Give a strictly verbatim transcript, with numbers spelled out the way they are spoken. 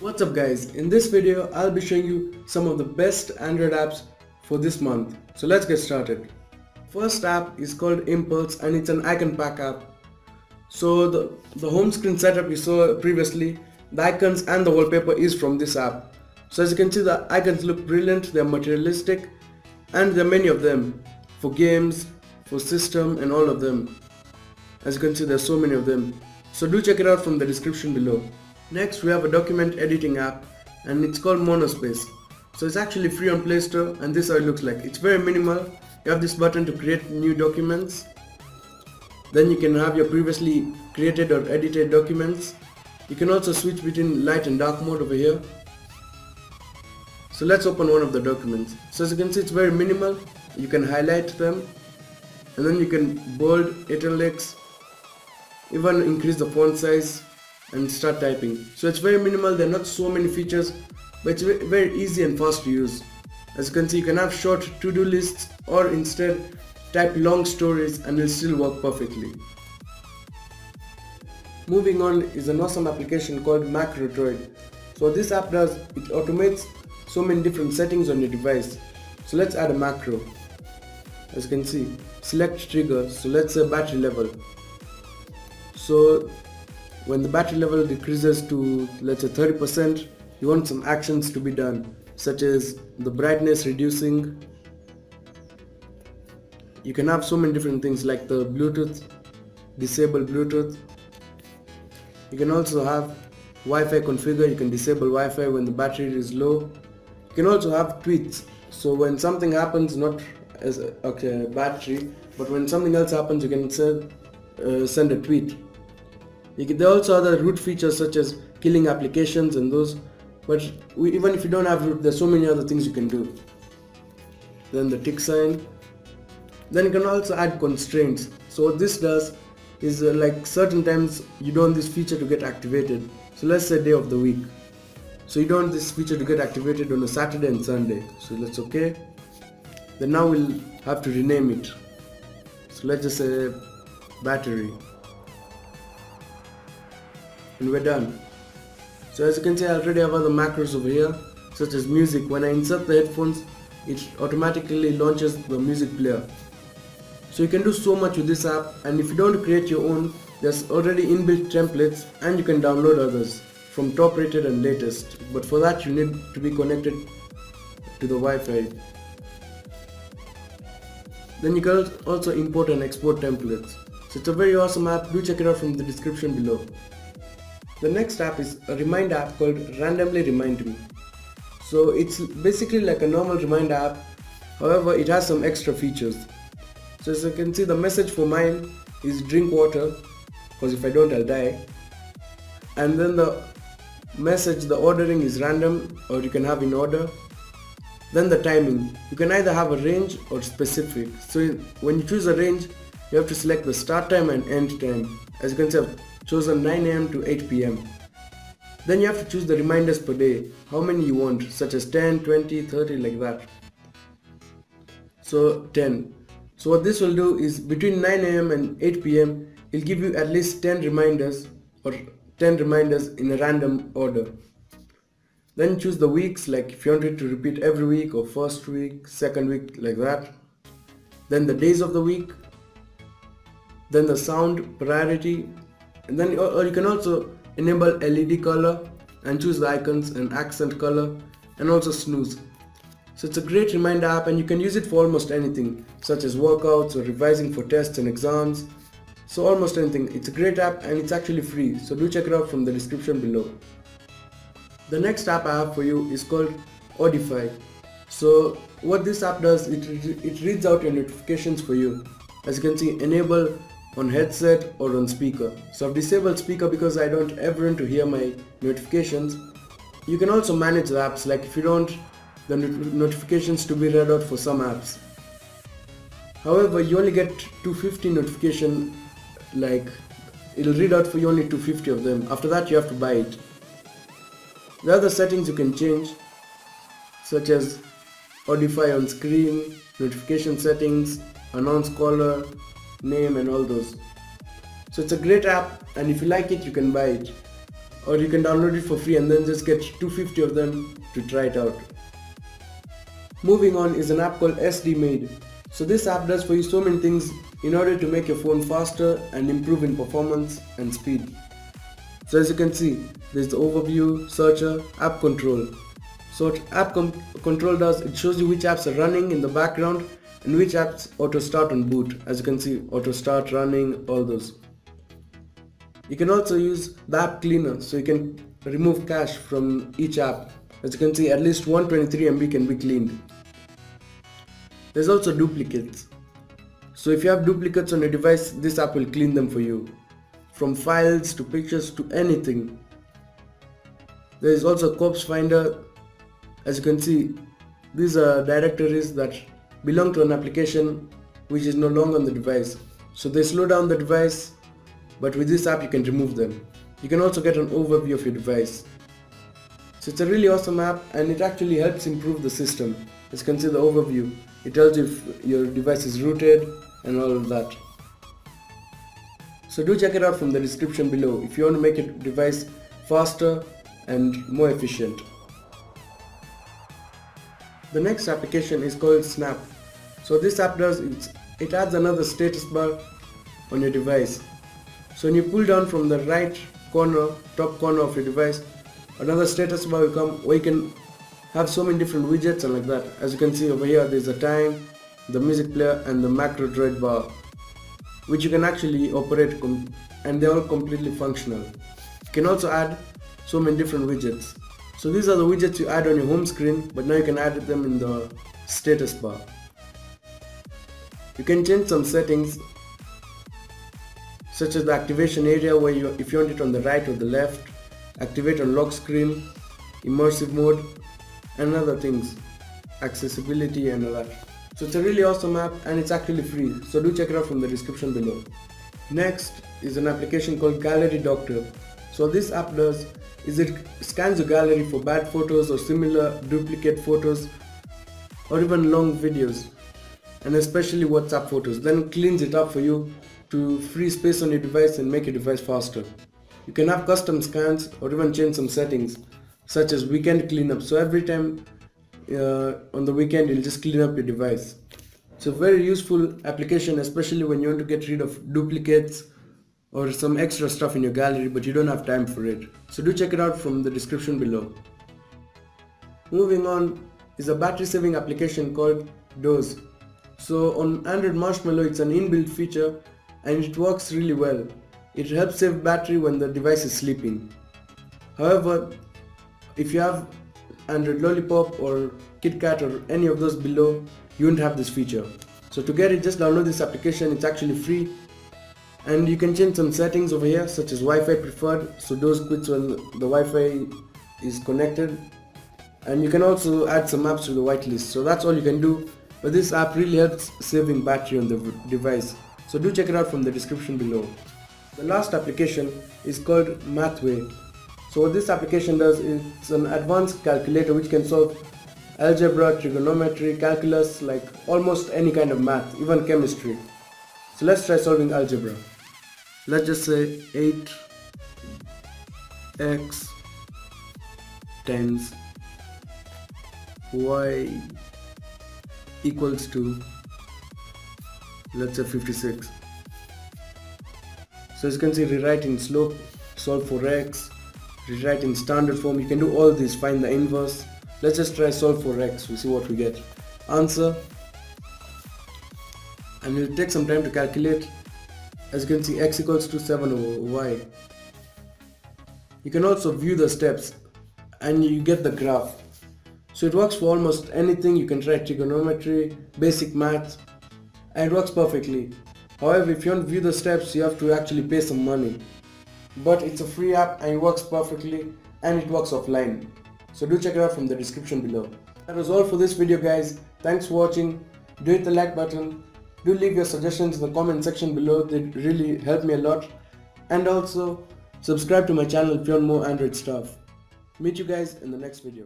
What's up guys, in this video I'll be showing you some of the best Android apps for this month. So let's get started. First app is called Impulse and it's an icon pack app. So the, the home screen setup you saw previously, the icons and the wallpaper is from this app. So as you can see, the icons look brilliant, they're materialistic and there are many of them for games, for system and all of them. As you can see, there's so many of them. So do check it out from the description below. Next we have a document editing app and it's called Monospace. So it's actually free on Play Store and this is how it looks like. It's very minimal. You have this button to create new documents. Then you can have your previously created or edited documents. You can also switch between light and dark mode over here. So let's open one of the documents. So as you can see, it's very minimal. You can highlight them and then you can bold, italics, even increase the font size and start typing. So it's very minimal, there are not so many features, but it's very easy and fast to use. As you can see, you can have short to-do lists or instead type long stories and it'll still work perfectly. Moving on is an awesome application called MacroDroid. So what this app does, it automates so many different settings on your device. So let's add a macro. As you can see, select trigger, so let's say battery level. So when the battery level decreases to, let's say, thirty percent, you want some actions to be done, such as the brightness reducing. You can have so many different things like the Bluetooth, disable Bluetooth. You can also have Wi-Fi configure, you can disable Wi-Fi when the battery is low. You can also have tweets, so when something happens, not as a okay, battery, but when something else happens, you can send, uh, send a tweet. There are also other root features such as killing applications and those, but we, even if you don't have root, there's so many other things you can do. Then the tick sign. Then you can also add constraints. So what this does is uh, like certain times you don't want this feature to get activated. So let's say day of the week. So you don't want this feature to get activated on a Saturday and Sunday. So that's okay. Then now we'll have to rename it. So let's just say battery. And we're done. So as you can see, I already have other macros over here, such as music. When I insert the headphones, it automatically launches the music player. So you can do so much with this app, and if you don't create your own, there's already inbuilt templates and you can download others from top rated and latest, but for that you need to be connected to the Wi-Fi. Then you can also import and export templates. So it's a very awesome app, do check it out from the description below. The next app is a reminder app called Randomly Remind Me. So it's basically like a normal reminder app, however it has some extra features. So as you can see, the message for mine is drink water, because if I don't I'll die. And then the message, the ordering is random or you can have in order. Then the timing, you can either have a range or specific. So when you choose a range, you have to select the start time and end time. As you can see, I've chosen nine A M to eight P M. Then you have to choose the reminders per day, how many you want, such as ten, twenty, thirty, like that. So ten. So what this will do is between nine A M and eight P M, it'll give you at least ten reminders or ten reminders in a random order. Then choose the weeks, like if you want it to repeat every week or first week, second week, like that. Then the days of the week. Then the sound priority, and then or, or you can also enable L E D color and choose the icons and accent color and also snooze. So it's a great reminder app and you can use it for almost anything, such as workouts or revising for tests and exams. So almost anything. It's a great app and it's actually free, so do check it out from the description below. The next app I have for you is called Audify. So what this app does, it, it reads out your notifications for you. As you can see, enable on headset or on speaker. So I've disabled speaker because I don't ever want to hear my notifications. You can also manage the apps, like if you don't the notifications to be read out for some apps. However, you only get two hundred fifty notification, like it'll read out for you only two hundred fifty of them. After that you have to buy it. There are other settings you can change, such as Audify on screen, notification settings, announce caller, name and all those. So it's a great app and if you like it you can buy it. or you can download it for free and then just get two hundred fifty of them to try it out. Moving on is an app called S D Maid. So this app does for you so many things in order to make your phone faster and improve in performance and speed. So as you can see, there's the overview, searcher, app control. So what app control does, it shows you which apps are running in the background and which apps auto start on boot. As you can see, auto start, running, all those. You can also use the app cleaner, so you can remove cache from each app. As you can see, at least one hundred twenty-three M B can be cleaned. There's also duplicates. So if you have duplicates on your device, this app will clean them for you. From files to pictures to anything. There is also corpse finder. As you can see, these are directories that belong to an application which is no longer on the device. So they slow down the device, but with this app you can remove them. You can also get an overview of your device. So it's a really awesome app, and it actually helps improve the system. As you can see, the overview, it tells you if your device is rooted and all of that. So do check it out from the description below if you want to make your device faster and more efficient. The next application is called Snap. So this app does, it's, it adds another status bar on your device. So when you pull down from the right corner, top corner of your device, another status bar will come where you can have so many different widgets and like that. As you can see over here, there's a time, the music player and the MacroDroid bar, which you can actually operate, and they're all completely functional. You can also add so many different widgets. So these are the widgets you add on your home screen, but now you can add them in the status bar. You can change some settings, such as the activation area, where you, if you want it on the right or the left, activate on lock screen, immersive mode, and other things, accessibility and all that. So it's a really awesome app, and it's actually free, so do check it out from the description below. Next is an application called Gallery Doctor. So what this app does is it scans your gallery for bad photos or similar duplicate photos or even long videos, and especially WhatsApp photos, then cleans it up for you to free space on your device and make your device faster. You can have custom scans or even change some settings, such as weekend cleanup. So every time uh, on the weekend, you'll just clean up your device. It's a very useful application, especially when you want to get rid of duplicates or some extra stuff in your gallery, but you don't have time for it. So do check it out from the description below. Moving on is a battery saving application called Doze. So on Android Marshmallow, it's an inbuilt feature, and it works really well. It helps save battery when the device is sleeping. However, if you have Android Lollipop or KitKat or any of those below, you won't have this feature. So to get it, just download this application. It's actually free, and you can change some settings over here, such as Wi-Fi preferred, so Doze quits when the Wi-Fi is connected, and you can also add some apps to the whitelist. So that's all you can do, but this app really helps saving battery on the device. So do check it out from the description below. The last application is called Mathway. So what this application does is it's an advanced calculator which can solve algebra, trigonometry, calculus, like almost any kind of math, even chemistry. So let's try solving algebra. Let's just say eight x times y equals to, let's say, fifty-six. So as you can see, rewrite in slope, solve for x, rewrite in standard form. You can do all these, find the inverse. Let's just try solve for x, we'll see what we get. Answer, and it will take some time to calculate. As you can see, x equals to seven over y. You can also view the steps and you get the graph. So it works for almost anything. You can try trigonometry, basic math, and it works perfectly. However, if you want to view the steps, you have to actually pay some money. But it's a free app and it works perfectly, and it works offline. So do check it out from the description below. That was all for this video, guys. Thanks for watching. Do hit the like button. Do leave your suggestions in the comment section below. They really help me a lot. And also subscribe to my channel if you want more Android stuff. Meet you guys in the next video.